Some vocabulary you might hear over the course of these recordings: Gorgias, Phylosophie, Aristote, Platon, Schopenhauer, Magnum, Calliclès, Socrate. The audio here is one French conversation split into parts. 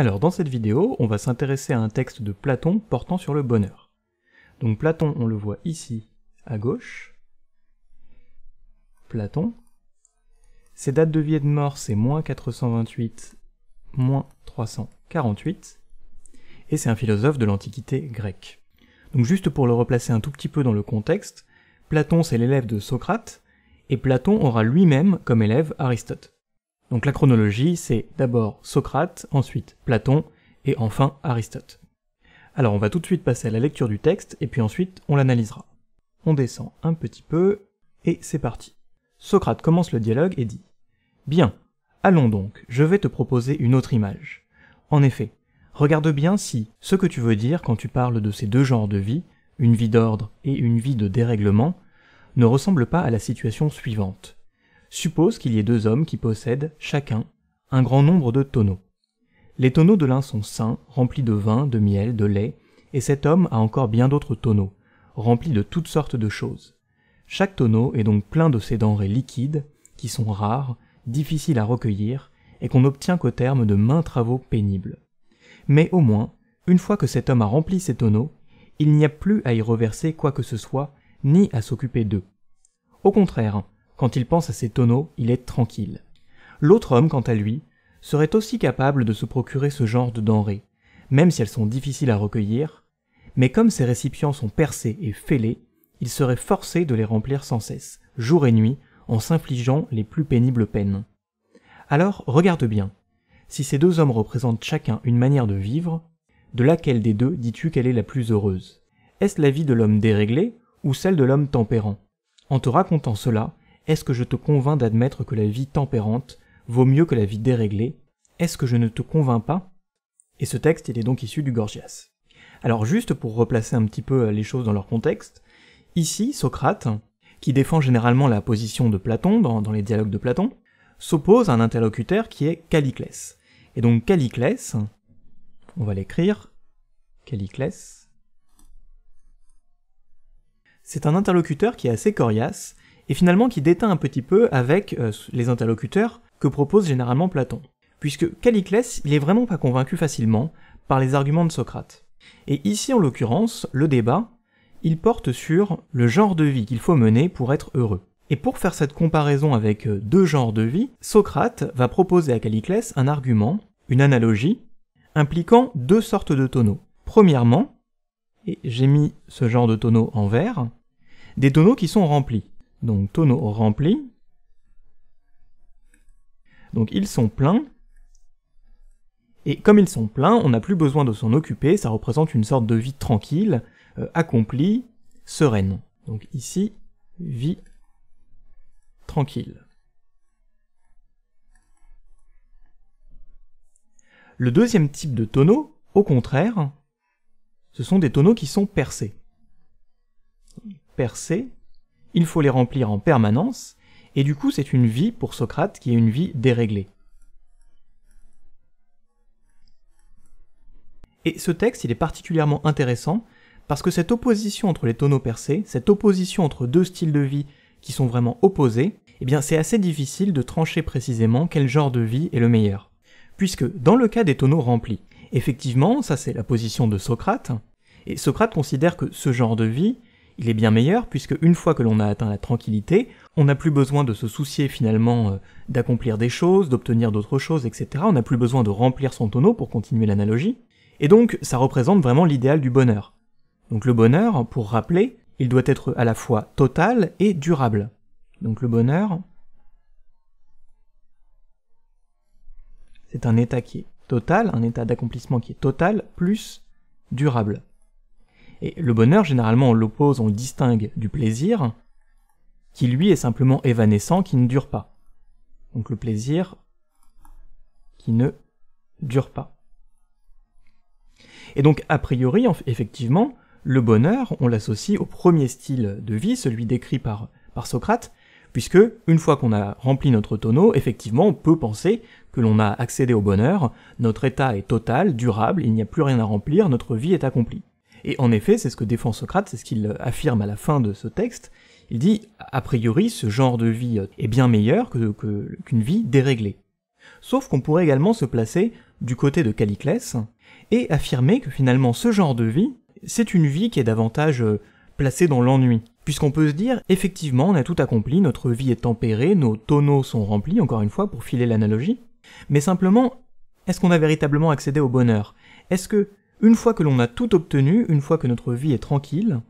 Alors dans cette vidéo, on va s'intéresser à un texte de Platon portant sur le bonheur. Donc Platon, on le voit ici, à gauche. Platon. Ses dates de vie et de mort, c'est moins 428, moins 348. Et c'est un philosophe de l'Antiquité grecque. Donc juste pour le replacer un tout petit peu dans le contexte, Platon c'est l'élève de Socrate, et Platon aura lui-même comme élève Aristote. Donc la chronologie, c'est d'abord Socrate, ensuite Platon, et enfin Aristote. Alors on va tout de suite passer à la lecture du texte, et puis ensuite on l'analysera. On descend un petit peu, et c'est parti. Socrate commence le dialogue et dit « Bien, allons donc, je vais te proposer une autre image. En effet, regarde bien si ce que tu veux dire quand tu parles de ces deux genres de vie, une vie d'ordre et une vie de dérèglement, ne ressemble pas à la situation suivante. Suppose qu'il y ait deux hommes qui possèdent, chacun, un grand nombre de tonneaux. Les tonneaux de l'un sont ceints, remplis de vin, de miel, de lait, et cet homme a encore bien d'autres tonneaux, remplis de toutes sortes de choses. Chaque tonneau est donc plein de ces denrées liquides, qui sont rares, difficiles à recueillir, et qu'on n'obtient qu'au terme de maints travaux pénibles. Mais au moins, une fois que cet homme a rempli ses tonneaux, il n'y a plus à y reverser quoi que ce soit, ni à s'occuper d'eux. Au contraire, quand il pense à ses tonneaux, il est tranquille. L'autre homme, quant à lui, serait aussi capable de se procurer ce genre de denrées, même si elles sont difficiles à recueillir, mais comme ces récipients sont percés et fêlés, il serait forcé de les remplir sans cesse, jour et nuit, en s'infligeant les plus pénibles peines. Alors, regarde bien. Si ces deux hommes représentent chacun une manière de vivre, de laquelle des deux dis-tu qu'elle est la plus heureuse? Est-ce la vie de l'homme déréglé ou celle de l'homme tempérant? En te racontant cela, est-ce que je te convainc d'admettre que la vie tempérante vaut mieux que la vie déréglée? Est-ce que je ne te convainc pas? Et ce texte, il est donc issu du Gorgias. Alors juste pour replacer un petit peu les choses dans leur contexte, ici, Socrate, qui défend généralement la position de Platon dans les dialogues de Platon, s'oppose à un interlocuteur qui est Calliclès. Et donc Calliclès, on va l'écrire, Calliclès, c'est un interlocuteur qui est assez coriace, et finalement qui déteint un petit peu avec les interlocuteurs que propose généralement Platon. Puisque Calliclès, il est vraiment pas convaincu facilement par les arguments de Socrate. Et ici, en l'occurrence, le débat, il porte sur le genre de vie qu'il faut mener pour être heureux. Et pour faire cette comparaison avec deux genres de vie, Socrate va proposer à Calliclès un argument, une analogie, impliquant deux sortes de tonneaux. Premièrement, et j'ai mis ce genre de tonneaux en vert, des tonneaux qui sont remplis. Donc tonneaux remplis, donc ils sont pleins, et comme ils sont pleins, on n'a plus besoin de s'en occuper, ça représente une sorte de vie tranquille, accomplie, sereine. Donc ici, vie tranquille. Le deuxième type de tonneaux, au contraire, ce sont des tonneaux qui sont percés. Percés. Il faut les remplir en permanence, et du coup c'est une vie, pour Socrate, qui est une vie déréglée. Et ce texte, il est particulièrement intéressant, parce que cette opposition entre les tonneaux percés, cette opposition entre deux styles de vie qui sont vraiment opposés, eh bien c'est assez difficile de trancher précisément quel genre de vie est le meilleur. Puisque, dans le cas des tonneaux remplis, effectivement, ça c'est la position de Socrate, et Socrate considère que ce genre de vie, il est bien meilleur, puisque une fois que l'on a atteint la tranquillité, on n'a plus besoin de se soucier finalement d'accomplir des choses, d'obtenir d'autres choses, etc. On n'a plus besoin de remplir son tonneau pour continuer l'analogie. Et donc, ça représente vraiment l'idéal du bonheur. Donc le bonheur, pour rappeler, il doit être à la fois total et durable. Donc le bonheur, c'est un état qui est total, un état d'accomplissement qui est total, plus durable. Et le bonheur, généralement, on l'oppose, on le distingue du plaisir, qui lui est simplement évanescent, qui ne dure pas. Donc le plaisir qui ne dure pas. Et donc, a priori, effectivement, le bonheur, on l'associe au premier style de vie, celui décrit par Socrate, puisque, une fois qu'on a rempli notre tonneau, effectivement, on peut penser que l'on a accédé au bonheur, notre état est total, durable, il n'y a plus rien à remplir, notre vie est accomplie. Et en effet, c'est ce que défend Socrate, c'est ce qu'il affirme à la fin de ce texte. Il dit, a priori, ce genre de vie est bien meilleur qu'une vie déréglée. Sauf qu'on pourrait également se placer du côté de Calliclès, et affirmer que finalement ce genre de vie, c'est une vie qui est davantage placée dans l'ennui. Puisqu'on peut se dire, effectivement, on a tout accompli, notre vie est tempérée, nos tonneaux sont remplis, encore une fois, pour filer l'analogie, mais simplement, est-ce qu'on a véritablement accédé au bonheur? Est-ce que, une fois que l'on a tout obtenu, une fois que notre vie est tranquille,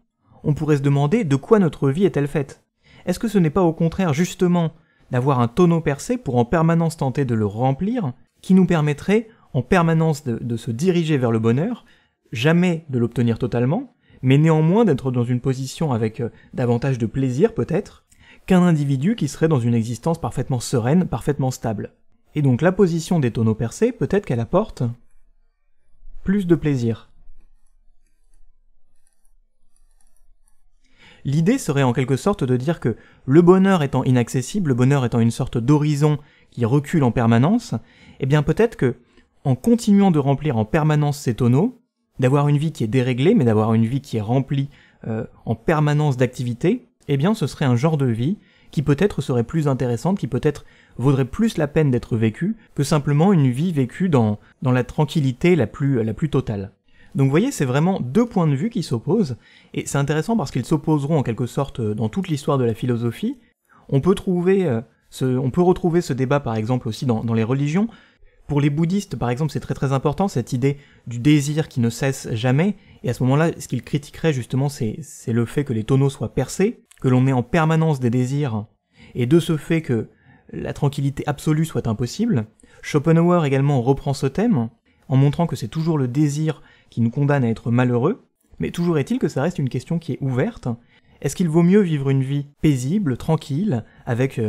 on pourrait se demander de quoi notre vie est-elle faite? Est-ce que ce n'est pas au contraire, justement, d'avoir un tonneau percé pour en permanence tenter de le remplir, qui nous permettrait en permanence de se diriger vers le bonheur, jamais de l'obtenir totalement, mais néanmoins d'être dans une position avec davantage de plaisir peut-être, qu'un individu qui serait dans une existence parfaitement sereine, parfaitement stable. Et donc la position des tonneaux percés, peut-être qu'elle apporte plus de plaisir. L'idée serait en quelque sorte de dire que le bonheur étant inaccessible, le bonheur étant une sorte d'horizon qui recule en permanence, eh bien peut-être que, en continuant de remplir en permanence ces tonneaux, d'avoir une vie qui est déréglée, mais d'avoir une vie qui est remplie en permanence d'activités, eh bien ce serait un genre de vie qui peut-être serait plus intéressante, qui peut-être vaudrait plus la peine d'être vécue que simplement une vie vécue dans la tranquillité la plus totale. Donc vous voyez, c'est vraiment deux points de vue qui s'opposent, et c'est intéressant parce qu'ils s'opposeront en quelque sorte dans toute l'histoire de la philosophie. On peut retrouver ce débat par exemple aussi dans les religions. Pour les bouddhistes par exemple, c'est très très important cette idée du désir qui ne cesse jamais, et à ce moment-là, ce qu'ils critiqueraient justement, c'est le fait que les tonneaux soient percés, que l'on ait en permanence des désirs, et de ce fait que la tranquillité absolue soit impossible. Schopenhauer également reprend ce thème, en montrant que c'est toujours le désir qui nous condamne à être malheureux, mais toujours est-il que ça reste une question qui est ouverte. Est-ce qu'il vaut mieux vivre une vie paisible, tranquille, avec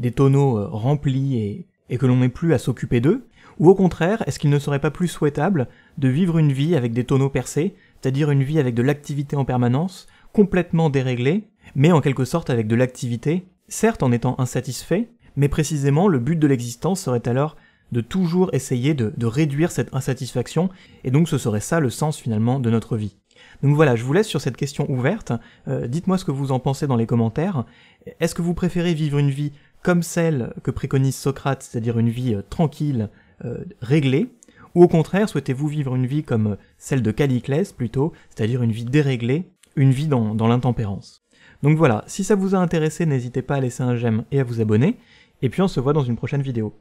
des tonneaux remplis et que l'on n'ait plus à s'occuper d'eux? Ou au contraire, est-ce qu'il ne serait pas plus souhaitable de vivre une vie avec des tonneaux percés, c'est-à-dire une vie avec de l'activité en permanence, complètement déréglée, mais en quelque sorte avec de l'activité, certes en étant insatisfait, mais précisément le but de l'existence serait alors de toujours essayer de réduire cette insatisfaction, et donc ce serait ça le sens finalement de notre vie. Donc voilà, je vous laisse sur cette question ouverte, dites-moi ce que vous en pensez dans les commentaires. Est-ce que vous préférez vivre une vie comme celle que préconise Socrate, c'est-à-dire une vie tranquille, réglée, ou au contraire, souhaitez-vous vivre une vie comme celle de Calliclès plutôt, c'est-à-dire une vie déréglée, une vie dans l'intempérance? Donc voilà, si ça vous a intéressé, n'hésitez pas à laisser un j'aime et à vous abonner, et puis on se voit dans une prochaine vidéo.